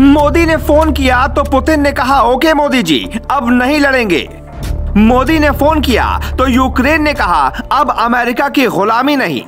मोदी ने फोन किया तो पुतिन ने कहा ओके मोदी जी अब नहीं लड़ेंगे। मोदी ने फोन किया तो यूक्रेन ने कहा अब अमेरिका की गुलामी नहीं।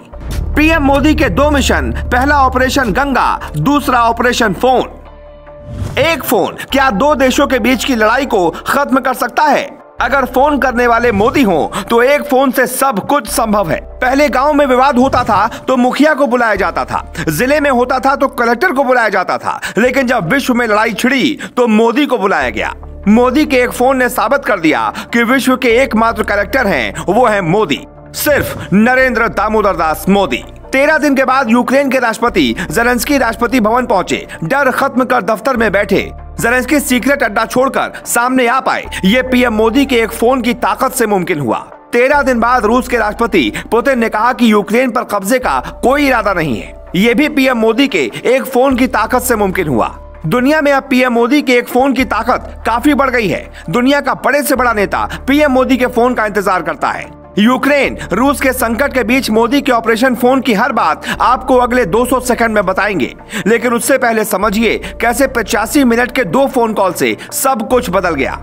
पीएम मोदी के दो मिशन, पहला ऑपरेशन गंगा, दूसरा ऑपरेशन फोन। एक फोन क्या दो देशों के बीच की लड़ाई को खत्म कर सकता है? अगर फोन करने वाले मोदी हो तो एक फोन से सब कुछ संभव है। पहले गांव में विवाद होता था तो मुखिया को बुलाया जाता था, जिले में होता था तो कलेक्टर को बुलाया जाता था, लेकिन जब विश्व में लड़ाई छिड़ी तो मोदी को बुलाया गया। मोदी के एक फोन ने साबित कर दिया कि विश्व के एकमात्र कलेक्टर हैं वो है मोदी, सिर्फ नरेंद्र दामोदर दास मोदी। 13 दिन के बाद यूक्रेन के राष्ट्रपति ज़ेलेंस्की राष्ट्रपति भवन पहुंचे, डर खत्म कर दफ्तर में बैठे। ज़ेलेंस्की सीक्रेट अड्डा छोड़कर सामने आ पाए, ये पीएम मोदी के एक फोन की ताकत से मुमकिन हुआ। 13 दिन बाद रूस के राष्ट्रपति पुतिन ने कहा कि यूक्रेन पर कब्जे का कोई इरादा नहीं है, ये भी पीएम मोदी के एक फोन की ताकत से मुमकिन हुआ। दुनिया में अब पीएम मोदी के एक फोन की ताकत काफी बढ़ गई है। दुनिया का बड़े से बड़ा नेता पीएम मोदी के फोन का इंतजार करता है। यूक्रेन रूस के संकट के बीच मोदी के ऑपरेशन फोन की हर बात आपको अगले 200 सेकंड में बताएंगे, लेकिन उससे पहले समझिए कैसे 85 मिनट के दो फोन कॉल से सब कुछ बदल गया।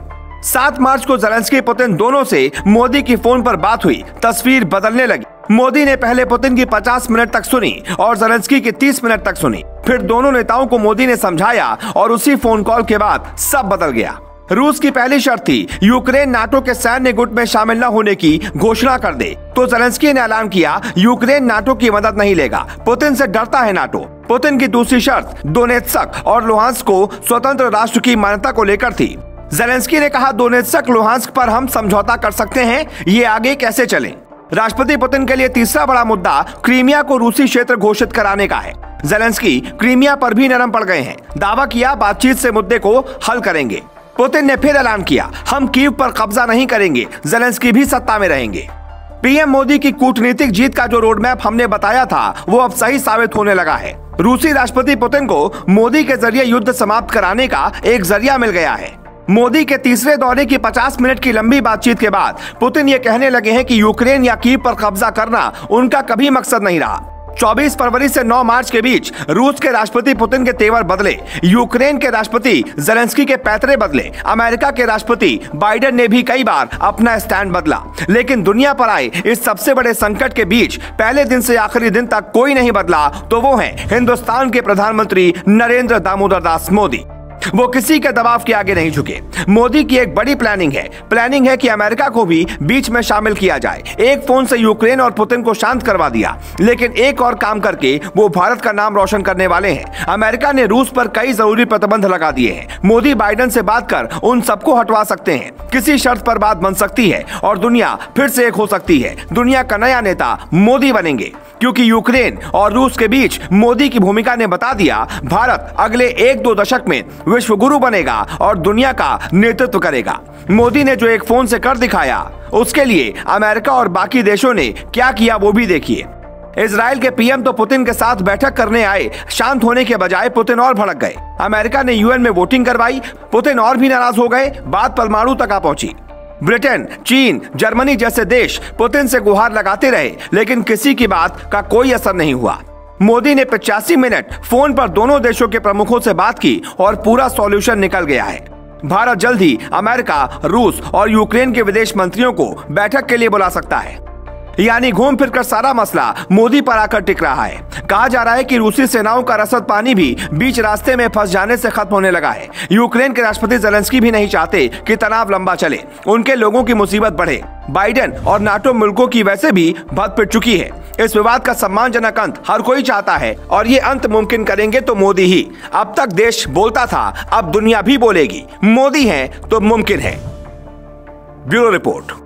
7 मार्च को ज़ेलेंस्की पुतिन दोनों से मोदी की फोन पर बात हुई, तस्वीर बदलने लगी। मोदी ने पहले पुतिन की 50 मिनट तक सुनी और ज़ेलेंस्की की 30 मिनट तक सुनी। फिर दोनों नेताओं को मोदी ने समझाया और उसी फोन कॉल के बाद सब बदल गया। रूस की पहली शर्त थी यूक्रेन नाटो के सैन्य गुट में शामिल न होने की घोषणा कर दे, तो ज़ेलेंस्की ने ऐलान किया यूक्रेन नाटो की मदद नहीं लेगा, पुतिन से डरता है नाटो। पुतिन की दूसरी शर्त दोनेत्स्क और लुहांस्क को स्वतंत्र राष्ट्र की मान्यता को लेकर थी। ज़ेलेंस्की ने कहा दोनेत्स्क लुहांस्क पर हम समझौता कर सकते हैं, ये आगे कैसे चले। राष्ट्रपति पुतिन के लिए तीसरा बड़ा मुद्दा क्रीमिया को रूसी क्षेत्र घोषित कराने का है। ज़ेलेंस्की क्रीमिया पर भी नरम पड़ गए हैं, दावा किया बातचीत से मुद्दे को हल करेंगे। पुतिन ने फिर ऐलान किया हम कीव पर कब्जा नहीं करेंगे, ज़ेलेंस्की भी सत्ता में रहेंगे। पीएम मोदी की कूटनीतिक जीत का जो रोडमैप हमने बताया था वो अब सही साबित होने लगा है। रूसी राष्ट्रपति पुतिन को मोदी के जरिए युद्ध समाप्त कराने का एक जरिया मिल गया है। मोदी के तीसरे दौरे की 50 मिनट की लंबी बातचीत के बाद पुतिन ये कहने लगे हैं कि यूक्रेन या कीव पर कब्जा करना उनका कभी मकसद नहीं रहा। 24 फरवरी से 9 मार्च के बीच रूस के राष्ट्रपति पुतिन के तेवर बदले, यूक्रेन के राष्ट्रपति ज़ेलेंस्की के पैतरे बदले। अमेरिका के राष्ट्रपति बाइडेन ने भी कई बार अपना स्टैंड बदला, लेकिन दुनिया पर आए इस सबसे बड़े संकट के बीच पहले दिन से आखिरी दिन तक कोई नहीं बदला, तो वो हैं हिंदुस्तान के प्रधानमंत्री नरेंद्र दामोदर दास मोदी। वो किसी के दबाव के आगे नहीं झुके। मोदी की एक बड़ी प्लानिंग है कि अमेरिका को भी बीच में शामिल किया जाए। एक फोन से यूक्रेन और पुतिन को शांत करवा दिया, लेकिन एक और काम करके वो भारत का नाम रोशन करने वाले हैं। अमेरिका ने रूस पर कई जरूरी प्रतिबंध लगा दिए हैं। मोदी बाइडेन से बात कर उन सबको हटवा सकते हैं, किसी शर्त पर बात बन सकती है और दुनिया फिर से एक हो सकती है। दुनिया का नया नेता मोदी बनेंगे, क्योंकि यूक्रेन और रूस के बीच मोदी की भूमिका ने बता दिया भारत अगले 1-2 दशक में विश्व गुरु बनेगा और दुनिया का नेतृत्व करेगा। मोदी ने जो एक फोन से कर दिखाया, उसके लिए अमेरिका और बाकी देशों ने क्या किया वो भी देखिए। इजराइल के पीएम तो पुतिन के साथ बैठक करने आए, शांत होने के बजाय पुतिन और भड़क गए। अमेरिका ने यूएन में वोटिंग करवाई, पुतिन और भी नाराज हो गए, बात परमाणु तक आ पहुंची। ब्रिटेन, चीन, जर्मनी जैसे देश पुतिन से गुहार लगाते रहे, लेकिन किसी की बात का कोई असर नहीं हुआ। मोदी ने 85 मिनट फोन पर दोनों देशों के प्रमुखों से बात की और पूरा सॉल्यूशन निकल गया है। भारत जल्द ही अमेरिका, रूस और यूक्रेन के विदेश मंत्रियों को बैठक के लिए बुला सकता है। यानी घूम फिरकर सारा मसला मोदी पर आकर टिक रहा है। कहा जा रहा है कि रूसी सेनाओं का रसद पानी भी बीच रास्ते में फंस जाने से खत्म होने लगा है। यूक्रेन के राष्ट्रपति ज़ेलेंस्की भी नहीं चाहते कि तनाव लंबा चले, उनके लोगों की मुसीबत बढ़े। बाइडेन और नाटो मुल्कों की वैसे भी भद पिट चुकी है। इस विवाद का सम्मानजनक अंत हर कोई चाहता है और ये अंत मुमकिन करेंगे तो मोदी ही। अब तक देश बोलता था, अब दुनिया भी बोलेगी। मोदी है तो मुमकिन है। Bureau report.